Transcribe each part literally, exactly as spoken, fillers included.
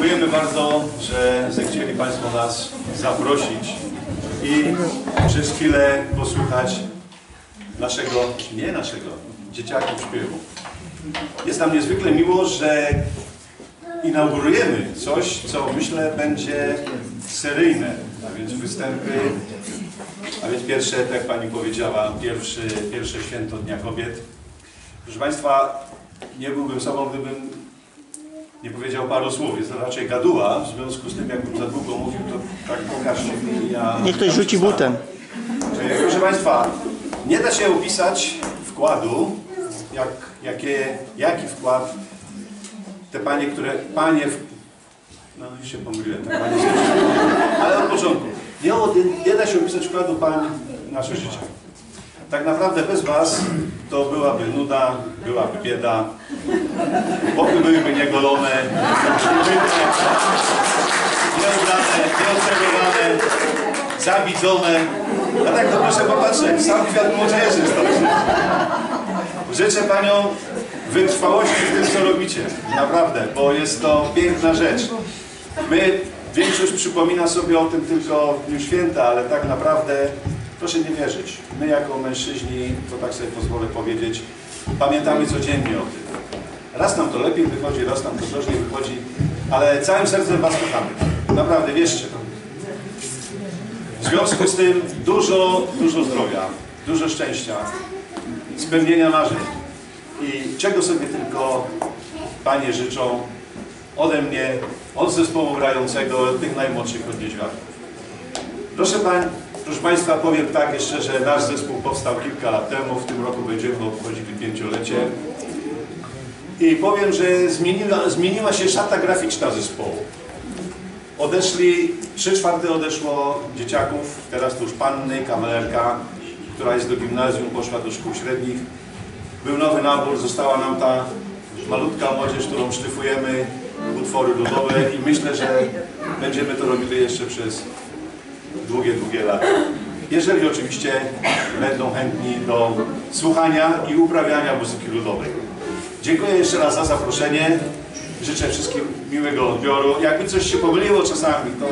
Dziękujemy bardzo, że zechcieli Państwo nas zaprosić i przez chwilę posłuchać naszego, nie naszego, dzieciaków śpiewu. Jest nam niezwykle miło, że inaugurujemy coś, co myślę będzie seryjne, a więc występy, a więc pierwsze, tak jak Pani powiedziała, pierwszy, pierwsze święto Dnia Kobiet. Proszę Państwa, nie byłbym sobą, gdybym nie powiedział paru słów. Jest to raczej gaduła, w związku z tym, jakbym za długo mówił, to tak pokażcie mi. Ja Niech ktoś rzuci butem. Proszę Państwa, nie da się opisać wkładu, jak, jakie, jaki wkład te panie, które... Panie... No już się pomyliłem, tak, panie, ale od początku. Nie, nie da się opisać wkładu pań w nasze życie. Tak naprawdę bez Was to byłaby nuda, byłaby bieda, boki byłyby niegolone, nieubrane, nieocekowane, zawidzone. A tak to proszę popatrzeć, sam kwiat młodzieży stąd. Życzę Paniom wytrwałości w tym, co robicie. Naprawdę, bo jest to piękna rzecz. My, większość przypomina sobie o tym tylko w Dniu Święta, ale tak naprawdę proszę nie wierzyć. My jako mężczyźni, to tak sobie pozwolę powiedzieć, pamiętamy codziennie o tym. Raz nam to lepiej wychodzi, raz nam to drożej wychodzi, ale całym sercem Was kochamy. Naprawdę, wierzcie. W związku z tym dużo, dużo zdrowia, dużo szczęścia, spełnienia marzeń i czego sobie tylko Panie życzą ode mnie, od zespołu grającego, tych najmłodszych od Niedźwiadków. Proszę Pań, Proszę Państwa, powiem tak jeszcze, że nasz zespół powstał kilka lat temu, w tym roku będziemy obchodzili pięciolecie. I powiem, że zmieniła, zmieniła się szata graficzna zespołu. Odeszli, trzy czwarte odeszło dzieciaków, teraz to już panny, kawalerka, która jest do gimnazjum, poszła do szkół średnich. Był nowy nabór, została nam ta malutka młodzież, którą sztyfujemy, utwory ludowe i myślę, że będziemy to robili jeszcze przez długie, długie lata. Jeżeli oczywiście będą chętni do słuchania i uprawiania muzyki ludowej. Dziękuję jeszcze raz za zaproszenie. Życzę wszystkim miłego odbioru. Jakby coś się pomyliło czasami, to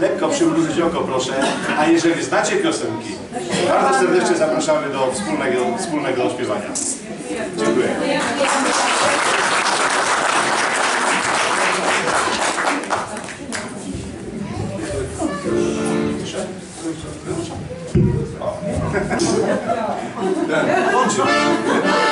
lekko przymrużyć oko proszę. A jeżeli znacie piosenki, bardzo serdecznie zapraszamy do wspólnego, wspólnego odśpiewania. Dziękuję. O. We're not asking, but we're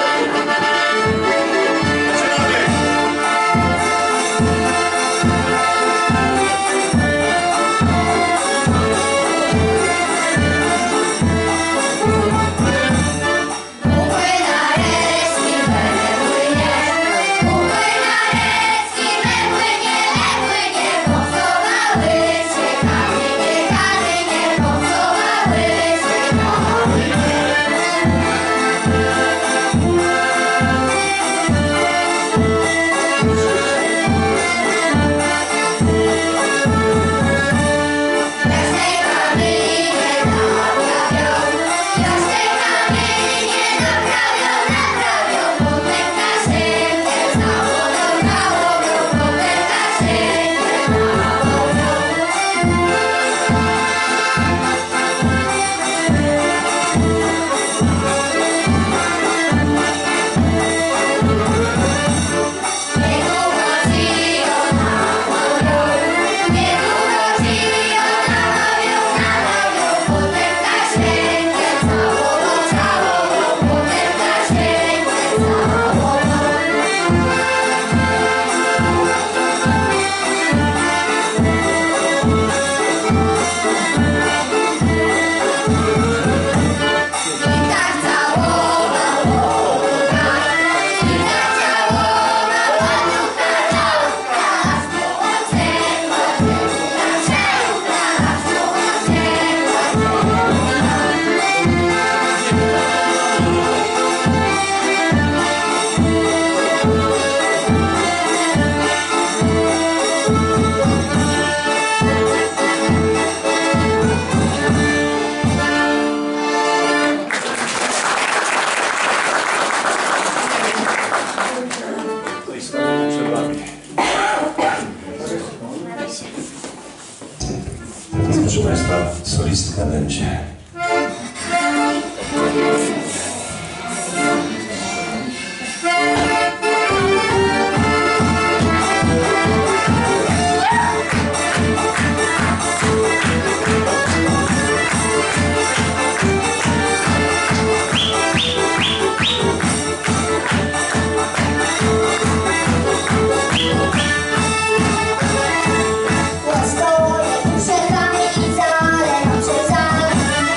Niestety, proszę Państwa, solisty na będzie. Stoję przed wami i zalewam się, zalewam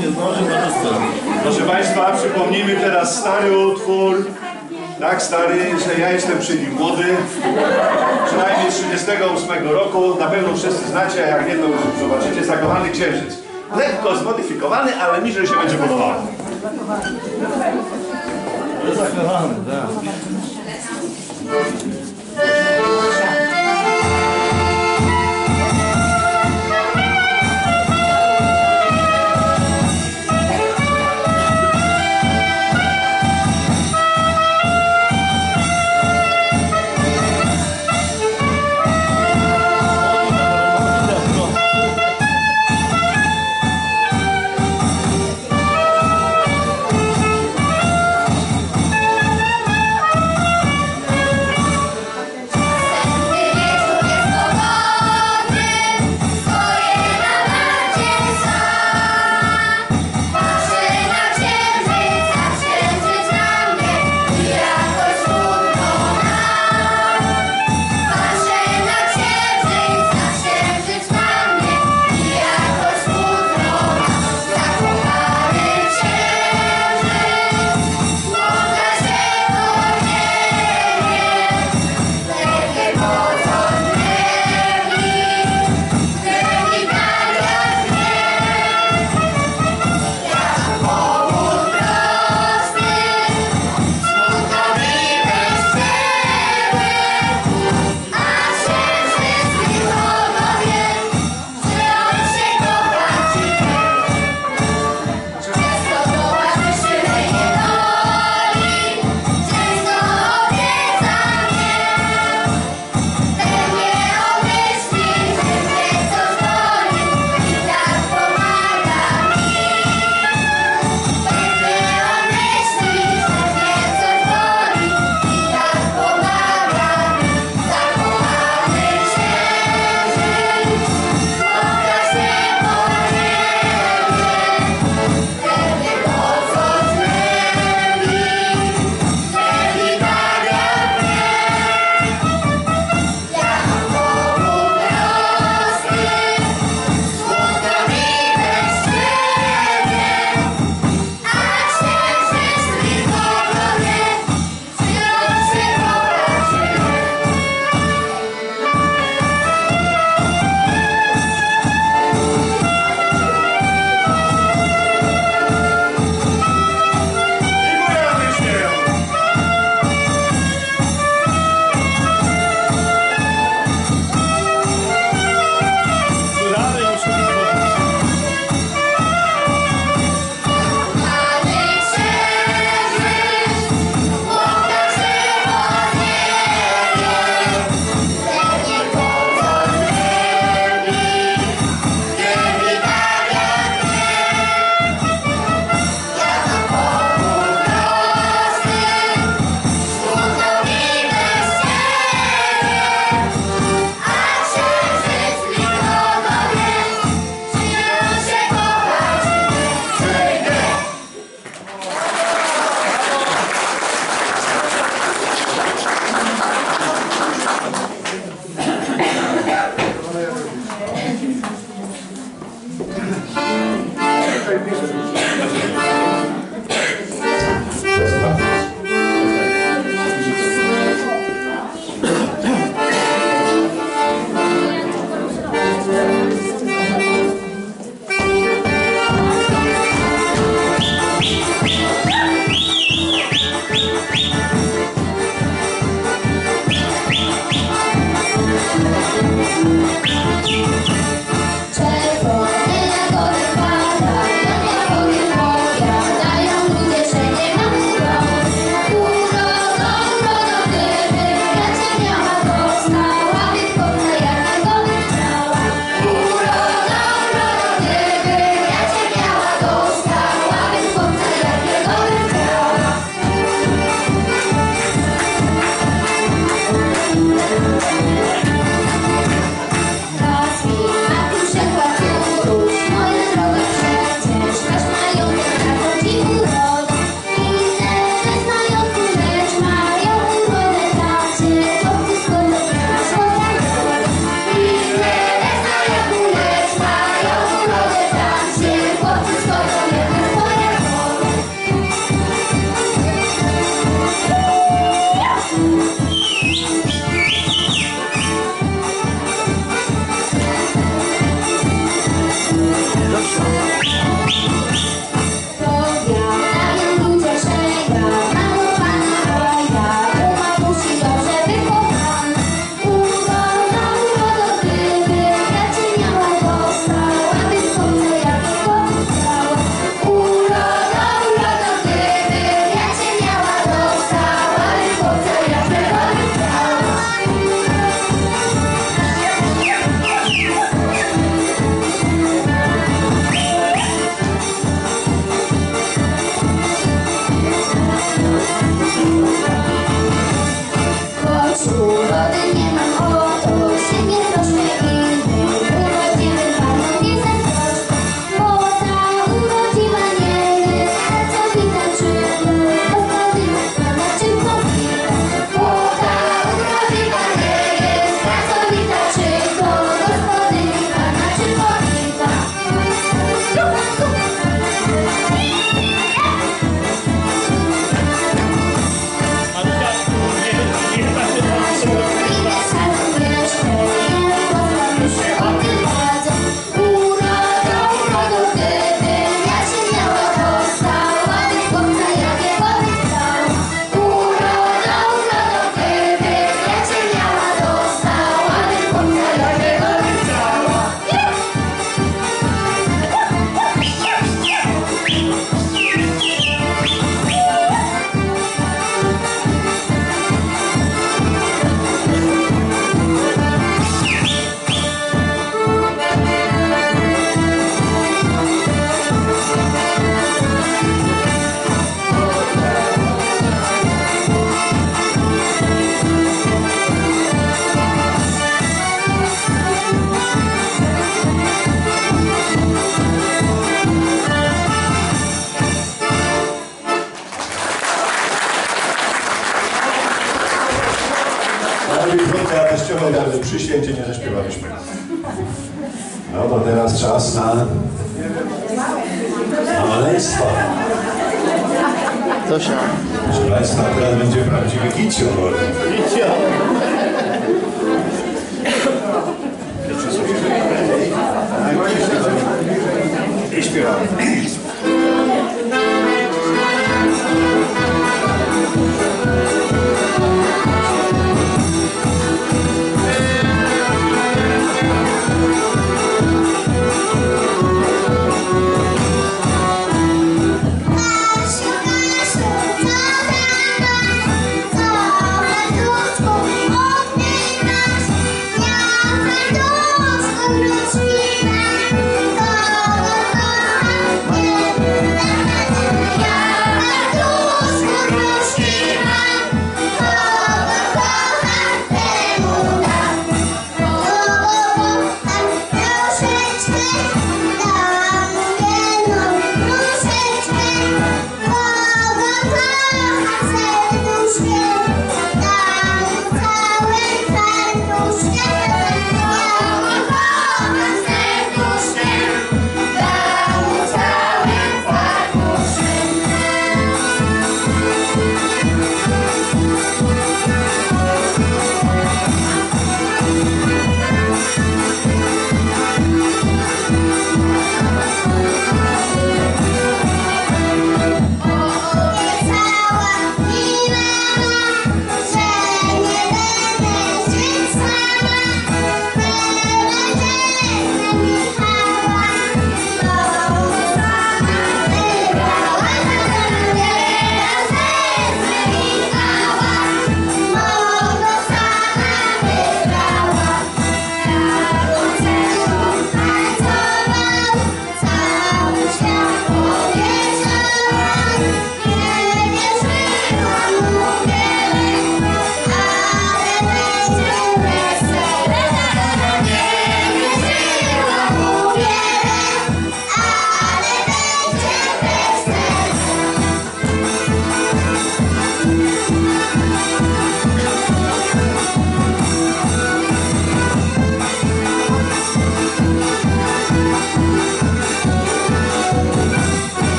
nie zdąży, to co? Proszę Państwa, przypomnijmy teraz stary utwór. Tak, stary, że ja jestem przy nim młody. Przynajmniej trzydziestego ósmego roku. Na pewno wszyscy znacie, a jak nie, to zobaczycie. Zakochany księżyc. Lekko zmodyfikowany, ale mi, że się będzie podobało. Zakochany, tak. Przy święcie nie zaśpiewaliśmy. No to teraz czas na... na maleństwo. Co się? Proszę Państwa, teraz będzie prawdziwy gicio. Gicio! I śpiewamy. Let's go.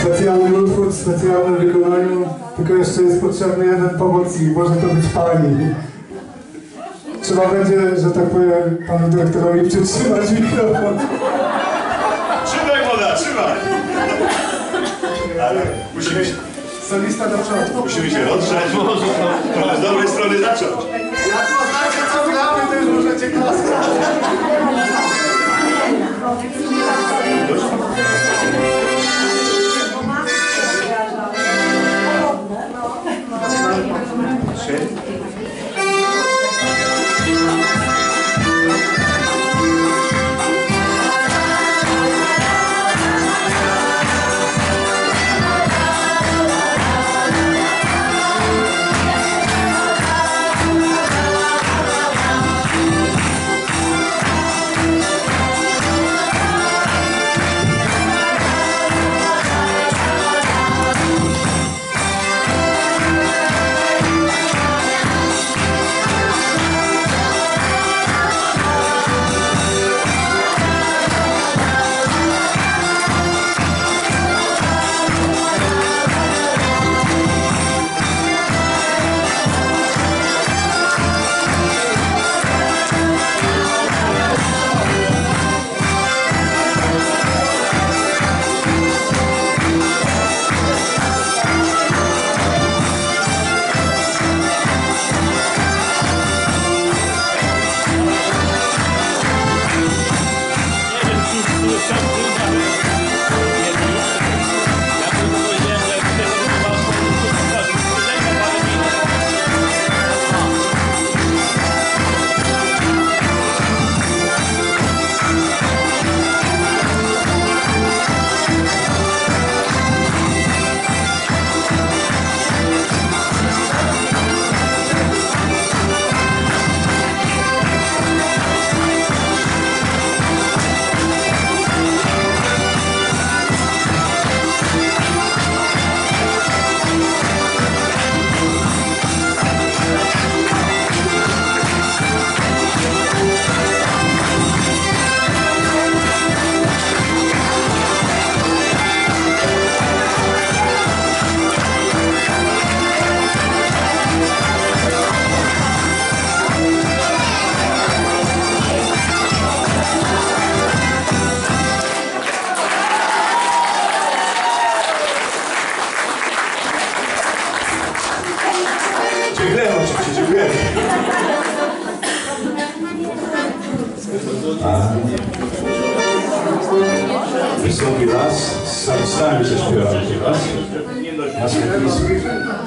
Specjalny utwór w specjalnym wykonaniu, tylko jeszcze jest potrzebny jeden pomocnik, może to być pani. Trzeba będzie, że tak powiem, panu dyrektorowi przytrzymać mikrofon. Trzymaj woda, trzymaj! Ale musimy się... Solista na początku. Musimy się odrzeć, może z dobrej strony zacząć. Jak poznacie co gramy, to już możecie klaskać. Wystąpi las, sami się śpiewamy las.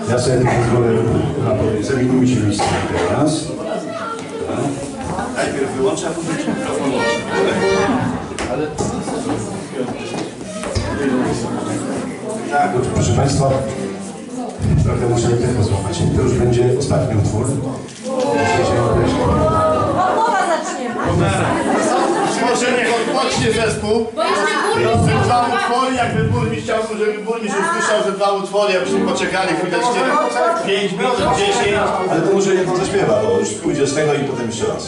Ja sobie pozwolę na powiedzenie, zamienimy się listą teraz. Najpierw wyłączę, a potem mikrofon. Ale tak, proszę Państwa, trochę muszę nie tylko złapać. To już będzie ostatni utwór. Proszę, niech odpocznie zespół. Ze dwa utwory, jakby burmistrz chciał, żeby burmistrz usłyszał ze dwa utwory, abyśmy poczekali chwileczkę, pięć minut, dziesięć. Ale to może jedno zaśpiewa, bo już pójdzie z tego i potem jeszcze raz.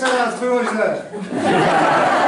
Jeszcze raz, było źle.